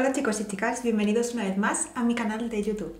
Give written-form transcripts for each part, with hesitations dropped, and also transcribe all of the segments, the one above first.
Hola chicos y chicas, bienvenidos una vez más a mi canal de YouTube.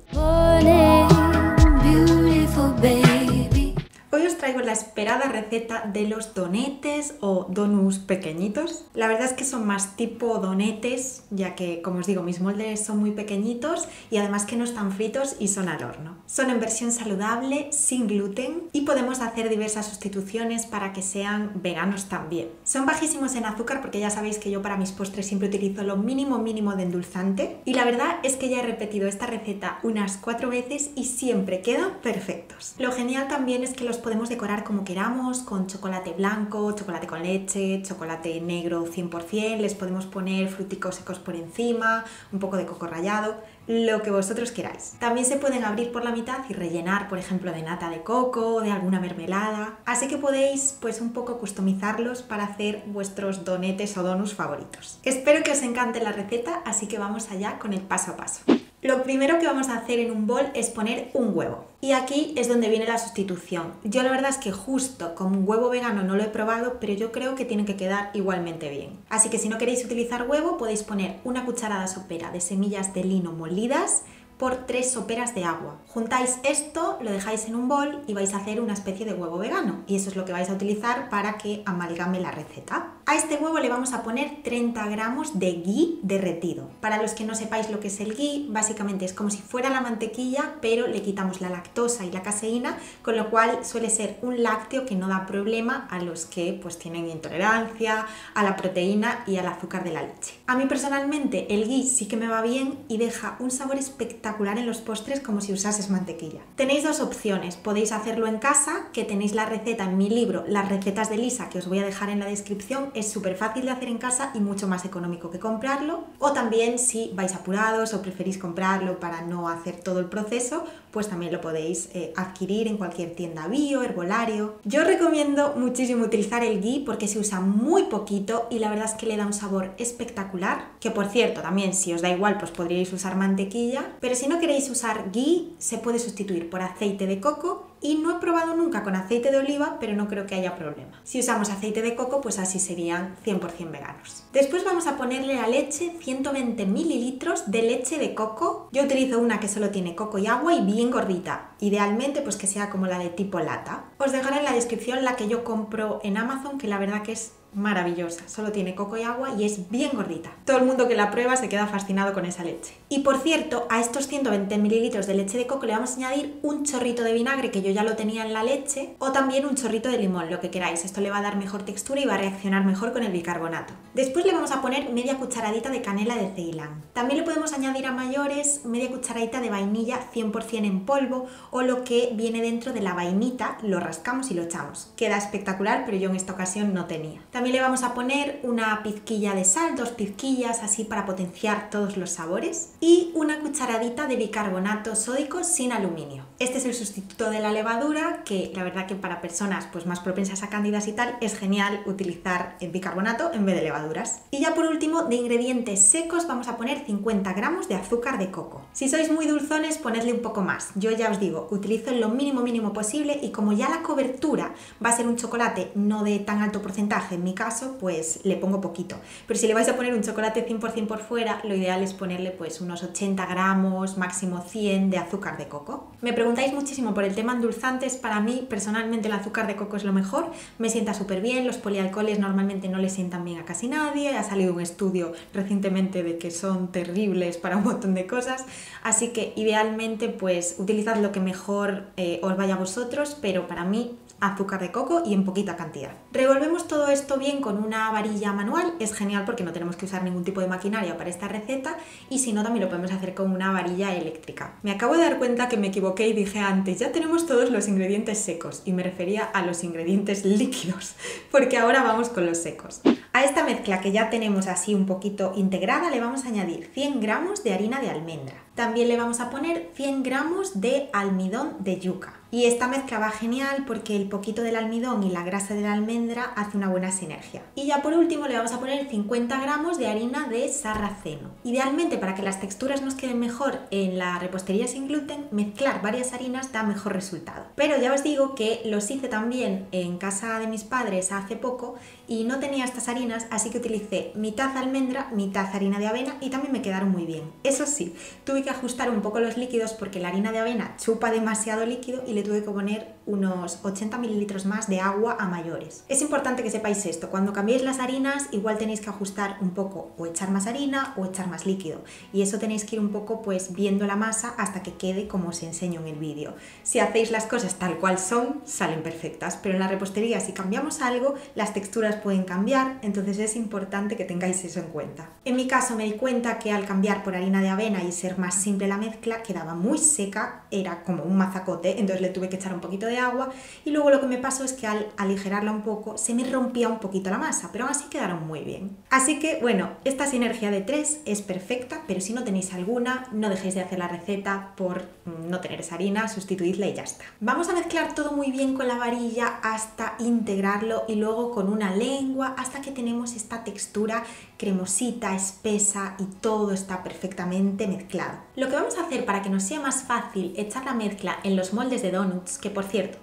Hoy os traigo la esperada receta de los donetes o donuts pequeñitos. La verdad es que son más tipo donetes, ya que, como os digo, mis moldes son muy pequeñitos y además que no están fritos y son al horno. Son en versión saludable, sin gluten, y podemos hacer diversas sustituciones para que sean veganos también. Son bajísimos en azúcar porque ya sabéis que yo para mis postres siempre utilizo lo mínimo de endulzante, y la verdad es que ya he repetido esta receta unas 4 veces y siempre quedan perfectos. Lo genial también es que los podemos decorar como queramos, con chocolate blanco, chocolate con leche, chocolate negro 100%, les podemos poner fruticos secos por encima, un poco de coco rallado, lo que vosotros queráis. También se pueden abrir por la mitad y rellenar, por ejemplo, de nata de coco o de alguna mermelada, así que podéis pues un poco customizarlos para hacer vuestros donetes o donuts favoritos. Espero que os encante la receta, así que vamos allá con el paso a paso. Lo primero que vamos a hacer en un bol es poner un huevo. Y aquí es donde viene la sustitución. Yo la verdad es que justo con un huevo vegano no lo he probado, pero yo creo que tiene que quedar igualmente bien. Así que si no queréis utilizar huevo, podéis poner una cucharada sopera de semillas de lino molidas por 3 soperas de agua. Juntáis esto, lo dejáis en un bol y vais a hacer una especie de huevo vegano. Y eso es lo que vais a utilizar para que amalgame la receta. A este huevo le vamos a poner 30 gramos de ghee derretido. Para los que no sepáis lo que es el ghee, básicamente es como si fuera la mantequilla, pero le quitamos la lactosa y la caseína, con lo cual suele ser un lácteo que no da problema a los que pues tienen intolerancia a la proteína y al azúcar de la leche. A mí personalmente el ghee sí que me va bien y deja un sabor espectacular en los postres, como si usases mantequilla. Tenéis dos opciones, podéis hacerlo en casa, que tenéis la receta en mi libro Las recetas de Lisa, que os voy a dejar en la descripción. Es súper fácil de hacer en casa y mucho más económico que comprarlo. O también, si vais apurados o preferís comprarlo para no hacer todo el proceso, pues también lo podéis adquirir en cualquier tienda bio, herbolario. Yo recomiendo muchísimo utilizar el ghee porque se usa muy poquito y la verdad es que le da un sabor espectacular, que por cierto también, si os da igual, pues podríais usar mantequilla, pero si no queréis usar ghee, se puede sustituir por aceite de coco. Y no he probado nunca con aceite de oliva, pero no creo que haya problema. Si usamos aceite de coco, pues así serían 100% veganos. Después vamos a ponerle la leche, 120 mililitros de leche de coco. Yo utilizo una que solo tiene coco y agua y bien gordita. Idealmente pues que sea como la de tipo lata. Os dejaré en la descripción la que yo compro en Amazon, que la verdad que es maravillosa, solo tiene coco y agua y es bien gordita. Todo el mundo que la prueba se queda fascinado con esa leche. Y por cierto, a estos 120 mililitros de leche de coco le vamos a añadir un chorrito de vinagre, que yo ya lo tenía en la leche, o también un chorrito de limón, lo que queráis. Esto le va a dar mejor textura y va a reaccionar mejor con el bicarbonato. Después le vamos a poner media cucharadita de canela de Ceilán. También le podemos añadir a mayores media cucharadita de vainilla 100% en polvo, o lo que viene dentro de la vainita, lo rascamos y lo echamos. Queda espectacular, pero yo en esta ocasión no tenía. También le vamos a poner una pizquilla de sal, 2 pizquillas, así para potenciar todos los sabores, y una cucharadita de bicarbonato sódico sin aluminio. Este es el sustituto de la levadura, que la verdad que para personas pues más propensas a cándidas y tal es genial utilizar el bicarbonato en vez de levaduras. Y ya por último, de ingredientes secos vamos a poner 50 gramos de azúcar de coco. Si sois muy dulzones, ponedle un poco más. Yo ya os digo, utilizo lo mínimo posible, y como ya la cobertura va a ser un chocolate no de tan alto porcentaje, en mi caso, pues le pongo poquito. Pero si le vais a poner un chocolate 100% por fuera, lo ideal es ponerle pues unos 80 gramos, máximo 100 de azúcar de coco. Me preguntáis muchísimo por el tema endulzantes. Para mí, personalmente, el azúcar de coco es lo mejor, me sienta súper bien. Los polialcoholes normalmente no le sientan bien a casi nadie, ha salido un estudio recientemente de que son terribles para un montón de cosas, así que idealmente pues utilizad lo que mejor os vaya a vosotros, pero para mí azúcar de coco y en poquita cantidad. Revolvemos todo esto bien con una varilla manual, es genial porque no tenemos que usar ningún tipo de maquinaria para esta receta, y si no también lo podemos hacer con una varilla eléctrica. Me acabo de dar cuenta que me equivoqué y dije antes, ya tenemos todos los ingredientes secos, y me refería a los ingredientes líquidos, porque ahora vamos con los secos. A esta mezcla que ya tenemos así un poquito integrada le vamos a añadir 100 gramos de harina de almendra. También le vamos a poner 100 gramos de almidón de yuca. Y esta mezcla va genial porque el poquito del almidón y la grasa de la almendra hace una buena sinergia. Y ya por último le vamos a poner 50 gramos de harina de sarraceno. Idealmente, para que las texturas nos queden mejor en la repostería sin gluten, mezclar varias harinas da mejor resultado. Pero ya os digo que los hice también en casa de mis padres hace poco y no tenía estas harinas, así que utilicé mitad almendra, mitad harina de avena y también me quedaron muy bien. Eso sí, tuve que ajustar un poco los líquidos porque la harina de avena chupa demasiado líquido y le tuve que poner unos 80 mililitros más de agua a mayores. Es importante que sepáis esto, cuando cambiéis las harinas igual tenéis que ajustar un poco, o echar más harina o echar más líquido, y eso tenéis que ir un poco pues viendo la masa hasta que quede como os enseño en el vídeo. Si hacéis las cosas tal cual son, salen perfectas, pero en la repostería si cambiamos algo, las texturas pueden cambiar, entonces es importante que tengáis eso en cuenta. En mi caso me di cuenta que al cambiar por harina de avena y ser más simple la mezcla, quedaba muy seca, era como un mazacote, entonces le tuve que echar un poquito de agua, y luego lo que me pasó es que al aligerarla un poco se me rompía un poquito la masa, pero aún así quedaron muy bien. Así que bueno, esta sinergia de tres es perfecta, pero si no tenéis alguna, no dejéis de hacer la receta por no tener esa harina, sustituidla y ya está. Vamos a mezclar todo muy bien con la varilla hasta integrarlo y luego con una lengua hasta que tenemos esta textura cremosita, espesa y todo está perfectamente mezclado. Lo que vamos a hacer para que nos sea más fácil echar la mezcla en los moldes de donuts, que por cierto,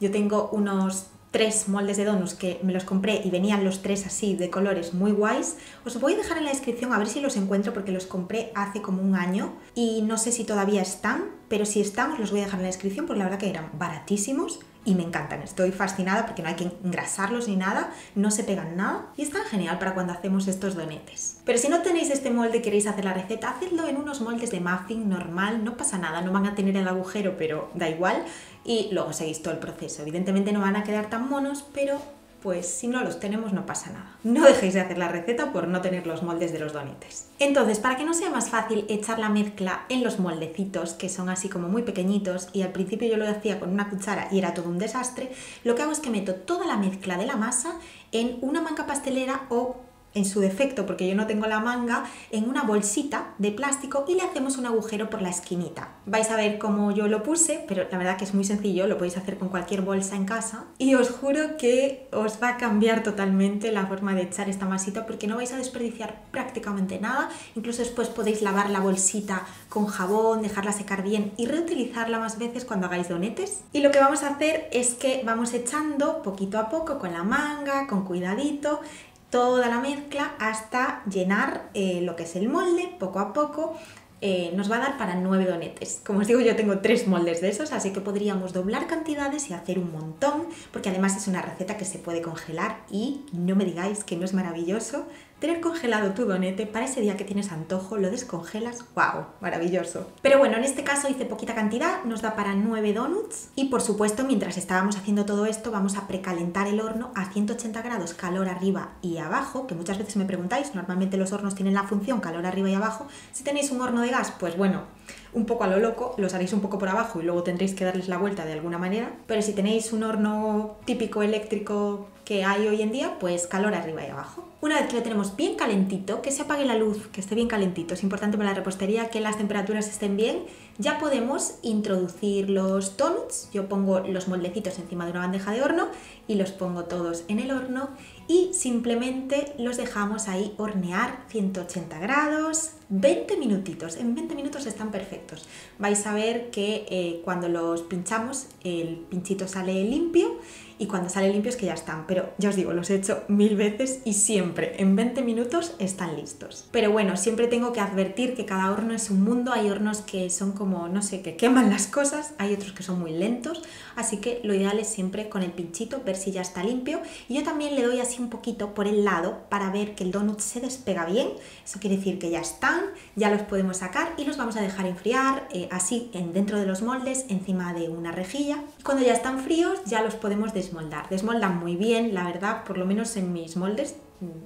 yo tengo unos 3 moldes de donuts que me los compré y venían los 3 así de colores muy guays. Os voy a dejar en la descripción a ver si los encuentro porque los compré hace como un año y no sé si todavía están, pero si están os los voy a dejar en la descripción porque la verdad que eran baratísimos y me encantan. Estoy fascinada porque no hay que engrasarlos ni nada, no se pegan nada y están genial para cuando hacemos estos donetes. Pero si no tenéis este molde y queréis hacer la receta, hacedlo en unos moldes de muffin normal, no pasa nada, no van a tener el agujero, pero da igual, y luego seguís todo el proceso. Evidentemente no van a quedar tan monos, pero pues si no los tenemos no pasa nada. No dejéis de hacer la receta por no tener los moldes de los donetes. Entonces, para que no sea más fácil echar la mezcla en los moldecitos, que son así como muy pequeñitos, y al principio yo lo hacía con una cuchara y era todo un desastre, lo que hago es que meto toda la mezcla de la masa en una manga pastelera o, en su defecto, porque yo no tengo la manga, en una bolsita de plástico y le hacemos un agujero por la esquinita. Vais a ver cómo yo lo puse, pero la verdad que es muy sencillo, lo podéis hacer con cualquier bolsa en casa y os juro que os va a cambiar totalmente la forma de echar esta masita porque no vais a desperdiciar prácticamente nada. Incluso después podéis lavar la bolsita con jabón, dejarla secar bien y reutilizarla más veces cuando hagáis donetes. Y lo que vamos a hacer es que vamos echando poquito a poco con la manga, con cuidadito, toda la mezcla hasta llenar lo que es el molde, poco a poco. Nos va a dar para 9 donetes. Como os digo, yo tengo 3 moldes de esos, así que podríamos doblar cantidades y hacer un montón, porque además es una receta que se puede congelar y no me digáis que no es maravilloso tener congelado tu donete para ese día que tienes antojo, lo descongelas, ¡wow! Maravilloso. Pero bueno, en este caso hice poquita cantidad, nos da para 9 donuts y por supuesto, mientras estábamos haciendo todo esto, vamos a precalentar el horno a 180 grados, calor arriba y abajo, que muchas veces me preguntáis, normalmente los hornos tienen la función calor arriba y abajo. Si tenéis un horno de gas, pues bueno, un poco a lo loco, los haréis un poco por abajo y luego tendréis que darles la vuelta de alguna manera, pero si tenéis un horno típico eléctrico que hay hoy en día, pues calor arriba y abajo. Una vez que lo tenemos bien calentito, que se apague la luz, que esté bien calentito, es importante para la repostería que las temperaturas estén bien, ya podemos introducir los donuts. Yo pongo los moldecitos encima de una bandeja de horno y los pongo todos en el horno y simplemente los dejamos ahí hornear 180 grados, 20 minutitos, en 20 minutos están perfectos. Vais a ver que cuando los pinchamos el pinchito sale limpio y cuando sale limpio es que ya están, pero ya os digo, los he hecho 1000 veces y siempre en 20 minutos están listos. Pero bueno, siempre tengo que advertir que cada horno es un mundo, hay hornos que son como, no sé, que queman las cosas, hay otros que son muy lentos, así que lo ideal es siempre con el pinchito ver si ya está limpio, y yo también le doy así un poquito por el lado para ver que el donut se despega bien, eso quiere decir que ya están, ya los podemos sacar y los vamos a dejar enfriar así dentro de los moldes, encima de una rejilla. Cuando ya están fríos ya los podemos desmoldar, desmoldan muy bien, la verdad, por lo menos en mis moldes.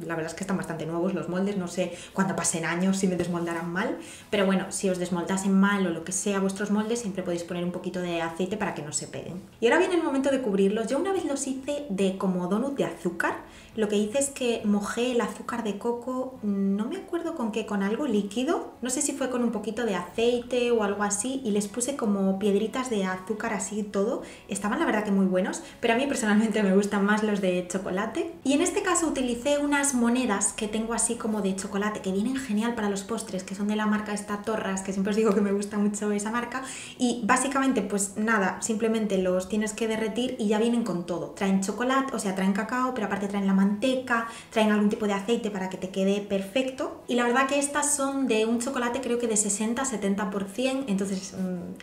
La verdad es que están bastante nuevos los moldes, no sé cuándo pasen años si me desmoldarán mal, pero bueno, si os desmoldasen mal o lo que sea vuestros moldes, siempre podéis poner un poquito de aceite para que no se peguen. Y ahora viene el momento de cubrirlos. Yo una vez los hice de como donut de azúcar, lo que hice es que mojé el azúcar de coco, no me acuerdo con qué, con algo líquido, no sé si fue con un poquito de aceite o algo así, y les puse como piedritas de azúcar así todo. Estaban la verdad que muy buenos, pero a mí personalmente me gustan más los de chocolate. Y en este caso utilicé unas monedas que tengo así como de chocolate, que vienen genial para los postres, que son de la marca Estatorras, que siempre os digo que me gusta mucho esa marca. Y básicamente pues nada, simplemente los tienes que derretir y ya vienen con todo. Traen chocolate, o sea, traen cacao, pero aparte traen la manteca, traen algún tipo de aceite para que te quede perfecto. Y la verdad que estas son de un chocolate creo que de 60-70%, entonces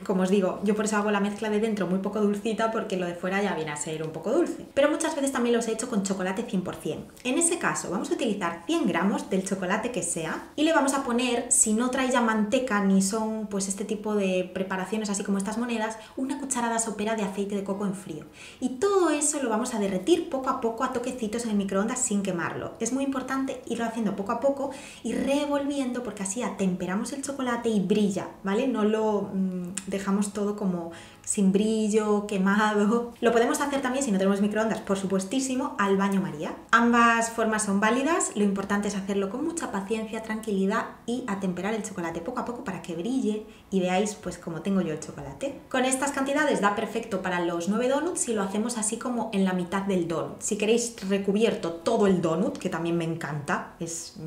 como os digo, yo por eso hago la mezcla de dentro muy poco dulcita, porque lo de fuera ya viene a ser un poco dulce. Pero muchas veces también los he hecho con chocolate 100%. En ese caso vamos a utilizar 100 gramos del chocolate que sea y le vamos a poner, si no trae ya manteca ni son pues este tipo de preparaciones así como estas monedas, una cucharada sopera de aceite de coco en frío. Y todo eso lo vamos a derretir poco a poco a toquecitos en el microondas sin quemarlo. Es muy importante irlo haciendo poco a poco y revolviendo, porque así atemperamos el chocolate y brilla, ¿vale? No lo dejamos todo como sin brillo, quemado. Lo podemos hacer también, si no tenemos microondas, por supuestísimo, al baño María. Ambas formas son válidas, lo importante es hacerlo con mucha paciencia, tranquilidad y atemperar el chocolate poco a poco para que brille y veáis pues como tengo yo el chocolate. Con estas cantidades da perfecto para los 9 donuts si lo hacemos así como en la mitad del donut. Si queréis recubierto todo el donut, que también me encanta, es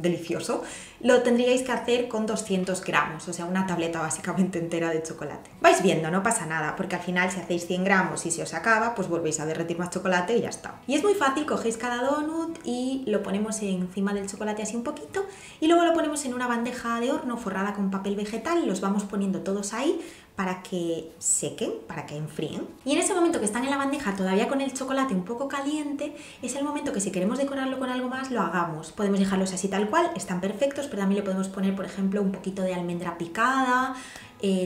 delicioso, lo tendríais que hacer con 200 gramos, o sea, una tableta básicamente entera de chocolate. Vais viendo, no pasa nada, porque al final si hacéis 100 gramos y se os acaba, pues volvéis a derretir más chocolate y ya está. Y es muy fácil, cogéis cada donut y lo ponemos encima del chocolate así un poquito y luego lo ponemos en una bandeja de horno forrada con papel vegetal, los vamos poniendo todos ahí para que sequen, para que enfríen. Y en ese momento que están en la bandeja todavía con el chocolate un poco caliente, es el momento que si queremos decorarlo con algo más, lo hagamos. Podemos dejarlos así tal cual, están perfectos, pero también le podemos poner, por ejemplo, un poquito de almendra picada,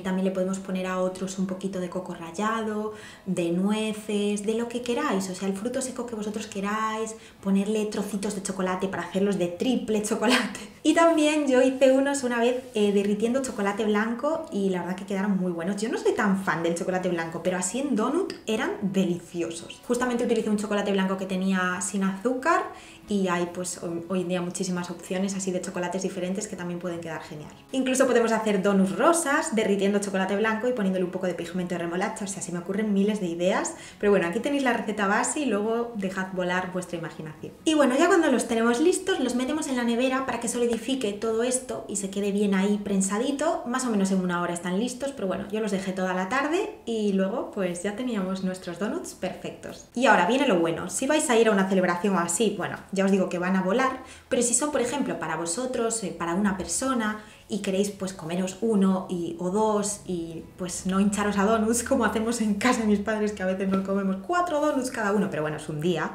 también le podemos poner a otros un poquito de coco rallado, de nueces, de lo que queráis, o sea, el fruto seco que vosotros queráis, ponerle trocitos de chocolate para hacerlos de triple chocolate. Y también yo hice unos una vez derritiendo chocolate blanco y la verdad que quedaron muy buenos. Yo no soy tan fan del chocolate blanco, pero así en donut eran deliciosos. Justamente utilicé un chocolate blanco que tenía sin azúcar y hay pues hoy en día muchísimas opciones así de chocolates diferentes que también pueden quedar genial. Incluso podemos hacer donuts rosas, derritiendo chocolate blanco y poniéndole un poco de pigmento de remolacha, o sea, se me ocurren miles de ideas, pero bueno, aquí tenéis la receta base y luego dejad volar vuestra imaginación. Y bueno, ya cuando los tenemos listos, los metemos en la nevera para que solidifique todo esto y se quede bien ahí prensadito, más o menos en una hora están listos, pero bueno, yo los dejé toda la tarde y luego pues ya teníamos nuestros donuts perfectos. Y ahora viene lo bueno, si vais a ir a una celebración o así, bueno, ya os digo que van a volar, pero si son, por ejemplo, para vosotros, para una persona, y queréis pues comeros uno o dos y pues no hincharos a donuts como hacemos en casa de mis padres, que a veces nos comemos 4 donuts cada uno, pero bueno, es un día.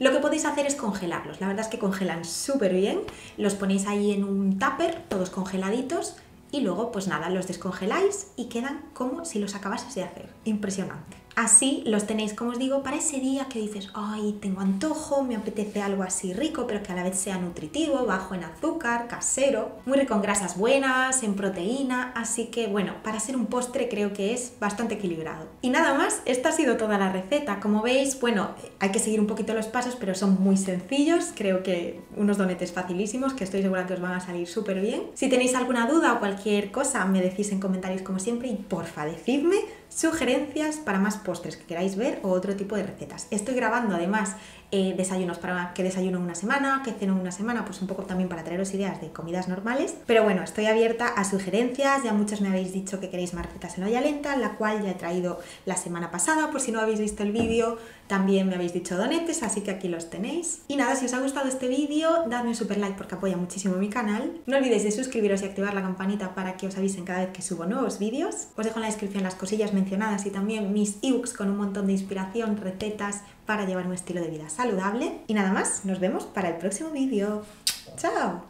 Lo que podéis hacer es congelarlos, la verdad es que congelan súper bien, los ponéis ahí en un tupper, todos congeladitos, y luego pues nada, los descongeláis y quedan como si los acabases de hacer. Impresionante. Así los tenéis, como os digo, para ese día que dices, ay, tengo antojo, me apetece algo así rico, pero que a la vez sea nutritivo, bajo en azúcar, casero, muy rico en grasas buenas, en proteína, así que bueno, para ser un postre creo que es bastante equilibrado. Y nada más, esta ha sido toda la receta. Como veis, bueno, hay que seguir un poquito los pasos, pero son muy sencillos, creo que unos donetes facilísimos que estoy segura que os van a salir súper bien. Si tenéis alguna duda o cualquier cosa, me decís en comentarios como siempre y porfa, decidme sugerencias para más postres que queráis ver o otro tipo de recetas. Estoy grabando además desayunos, para que desayuno una semana, que ceno una semana, pues un poco también para traeros ideas de comidas normales, pero bueno, estoy abierta a sugerencias, ya muchos me habéis dicho que queréis más recetas en olla lenta, la cual ya he traído la semana pasada, por si no habéis visto el vídeo, también me habéis dicho donetes, así que aquí los tenéis. Y nada, si os ha gustado este vídeo, dadme un super like porque apoya muchísimo mi canal, no olvidéis de suscribiros y activar la campanita para que os avisen cada vez que subo nuevos vídeos, os dejo en la descripción las cosillas mencionadas y también mis ebooks con un montón de inspiración, recetas para llevar un estilo de vida saludable. Y nada más, nos vemos para el próximo vídeo. ¡Chao!